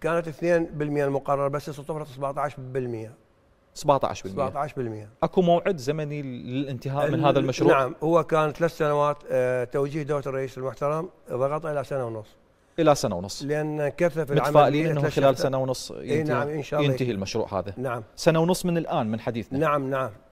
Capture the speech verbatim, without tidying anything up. كانت اثنين بالمئة المقرر بس صفرت سبعطعش بالمئة. سبعطعش بالمئة سبعطعش بالمئة اكو موعد زمني للانتهاء من هذا المشروع؟ نعم، هو كان ثلاث سنوات. توجيه دولة الرئيس المحترم ضغط الى سنة ونص. الى سنة ونص لان كثف العمل. متفائلين انه خلال سنة ونص ينتهي, إيه نعم إن شاء الله ينتهي المشروع هذا؟ نعم، سنة ونص من الان من حديثنا. نعم نعم